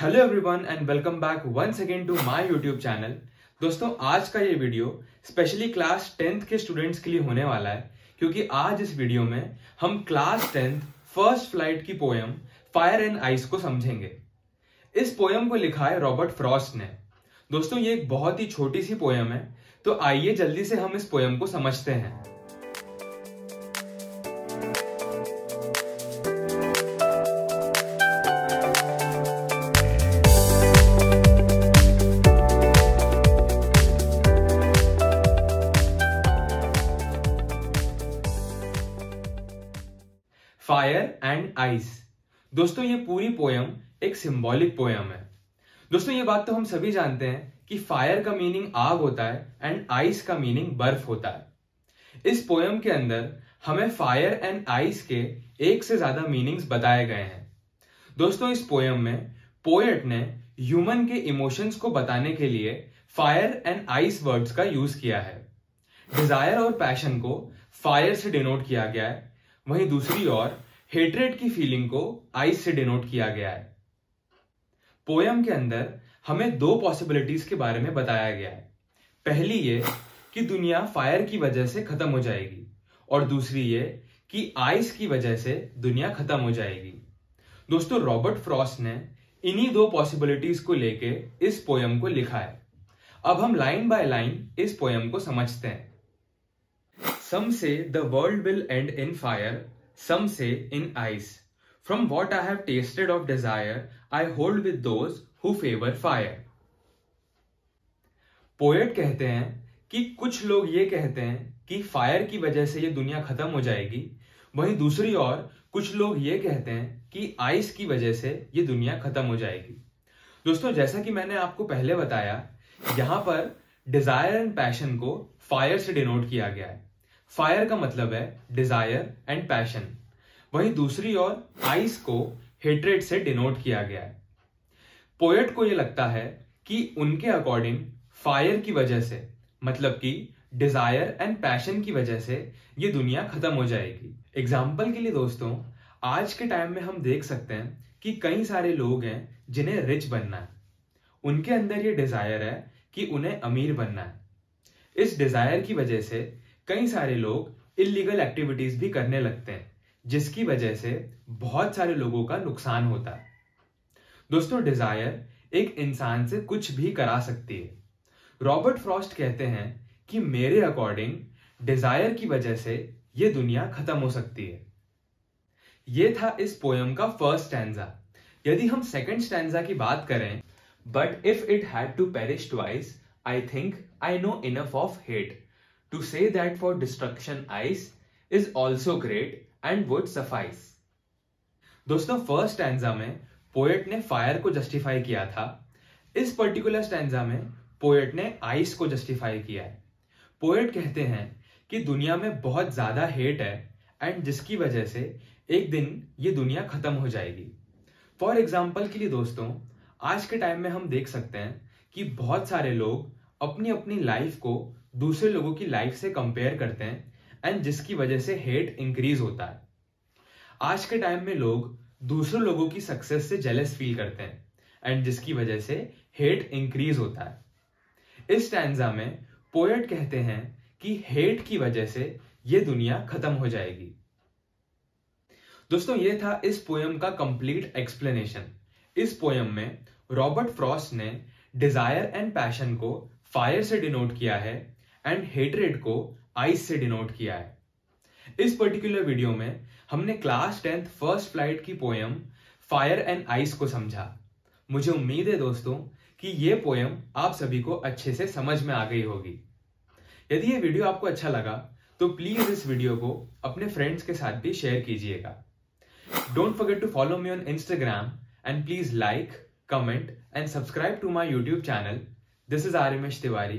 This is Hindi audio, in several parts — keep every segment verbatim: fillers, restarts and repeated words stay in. Hello everyone and welcome back once again to my YouTube channel. दोस्तों, आज का ये वीडियो स्पेशली क्लास टेंथ के स्टूडेंट्स के लिए होने वाला है, क्योंकि आज इस वीडियो में हम क्लास टेंथ फर्स्ट फ्लाइट की पोएम फायर एंड आइस को समझेंगे। इस पोएम को लिखा है रॉबर्ट फ्रॉस्ट ने। दोस्तों, ये एक बहुत ही छोटी सी पोएम है, तो आइए जल्दी से हम इस पोएम को समझते हैं। Fire and Ice. दोस्तों, ये पूरी पोएम एक सिंबॉलिक पोएम है। दोस्तों, ये बात तो हम सभी जानते हैं कि फायर का मीनिंग आग होता है एंड आइस का मीनिंग बर्फ होता है। इस पोएम के अंदर हमें फायर एंड आइस के एक से ज्यादा मीनिंग्स बताए गए हैं। दोस्तों, इस पोएम में पोएट ने ह्यूमन के इमोशंस को बताने के लिए फायर एंड आइस वर्ड्स का यूज किया है। डिजायर और पैशन को फायर से डिनोट किया गया है, वहीं दूसरी ओर हेट्रेड की फीलिंग को आइस से डिनोट किया गया है। पोयम के अंदर हमें दो पॉसिबिलिटीज के बारे में बताया गया है। पहली ये कि दुनिया फायर की वजह से खत्म हो जाएगी, और दूसरी ये कि आइस की वजह से दुनिया खत्म हो जाएगी। दोस्तों, रॉबर्ट फ्रॉस्ट ने इन्हीं दो पॉसिबिलिटीज को लेके इस पोयम को लिखा है। अब हम लाइन बाय लाइन इस पोयम को समझते हैं। Some say the world will end in fire, some say in ice. From what I have tasted of desire, I hold with those who favor fire. Poet कहते हैं कि कुछ लोग ये कहते हैं कि फायर की वजह से ये दुनिया खत्म हो जाएगी, वहीं दूसरी ओर कुछ लोग ये कहते हैं कि आइस की वजह से ये दुनिया खत्म हो जाएगी। दोस्तों, जैसा कि मैंने आपको पहले बताया, यहाँ पर डिजायर एंड पैशन को फायर से डिनोट किया गया है। फायर का मतलब है डिजायर एंड पैशन, वहीं दूसरी ओर आइस को हेट्रेड से डिनोट किया गया है। पोएट को यह लगता है कि उनके अकॉर्डिंग फायर की वजह से, मतलब कि डिजायर एंड पैशन की वजह से, ये दुनिया खत्म हो जाएगी। एग्जाम्पल के लिए दोस्तों, आज के टाइम में हम देख सकते हैं कि कई सारे लोग हैं जिन्हें रिच बनना है। उनके अंदर ये डिजायर है कि उन्हें अमीर बनना है। इस डिजायर की वजह से कई सारे लोग इल्लीगल एक्टिविटीज भी करने लगते हैं, जिसकी वजह से बहुत सारे लोगों का नुकसान होता है। दोस्तों, डिजायर एक इंसान से कुछ भी करा सकती है। रॉबर्ट फ्रॉस्ट कहते हैं कि मेरे अकॉर्डिंग डिजायर की वजह से यह दुनिया खत्म हो सकती है। यह था इस पोएम का फर्स्ट स्टैंजा। यदि हम सेकंड स्टैंजा की बात करें, but if it had to perish twice, I think I know enough of hate to say that for destruction ice is also great and would suffice. दोस्तों, फर्स्ट स्टैंजा में पोएट ने फायर को जस्टिफाई किया था। इस पर्टिकुलर स्टैंजा में पोएट ने आइस को जस्टिफाई किया है। पोएट कहते हैं कि दुनिया में बहुत ज्यादा हेट है एंड जिसकी वजह से एक दिन ये दुनिया खत्म हो जाएगी। फॉर एग्जाम्पल के लिए दोस्तों, आज के टाइम में हम देख सकते हैं कि बहुत सारे लोग अपनी अपनी लाइफ को दूसरे लोगों की लाइफ से कंपेयर करते हैं एंड जिसकी वजह से हेट इंक्रीज होता है। आज के टाइम में लोग दूसरे लोगों की सक्सेस से जेलस फील करते हैं एंड जिसकी वजह से हेट इंक्रीज होता है। इस स्टैंजा में पोएट कहते हैं कि हेट की वजह से यह दुनिया खत्म हो जाएगी। दोस्तों, यह था इस पोएम का कंप्लीट एक्सप्लेनेशन। इस पोएम में रॉबर्ट फ्रॉस्ट ने डिजायर एंड पैशन को फायर से डिनोट किया है एंड हेट्रेड को आइस से डिनोट किया है। इस पर्टिकुलर वीडियो में हमने क्लास टेंथ फर्स्ट फ्लाइट की पोएम फायर एंड आइस को समझा। मुझे उम्मीद है दोस्तों कि ये पोएम आप सभी को अच्छे से समझ में आ गई होगी। यदि ये वीडियो आपको अच्छा लगा तो प्लीज इस वीडियो को अपने फ्रेंड्स के साथ भी शेयर कीजिएगा। Don't forget to follow me on Instagram and please like, comment and subscribe to my YouTube channel. This is Aaryamesh Tiwari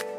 video.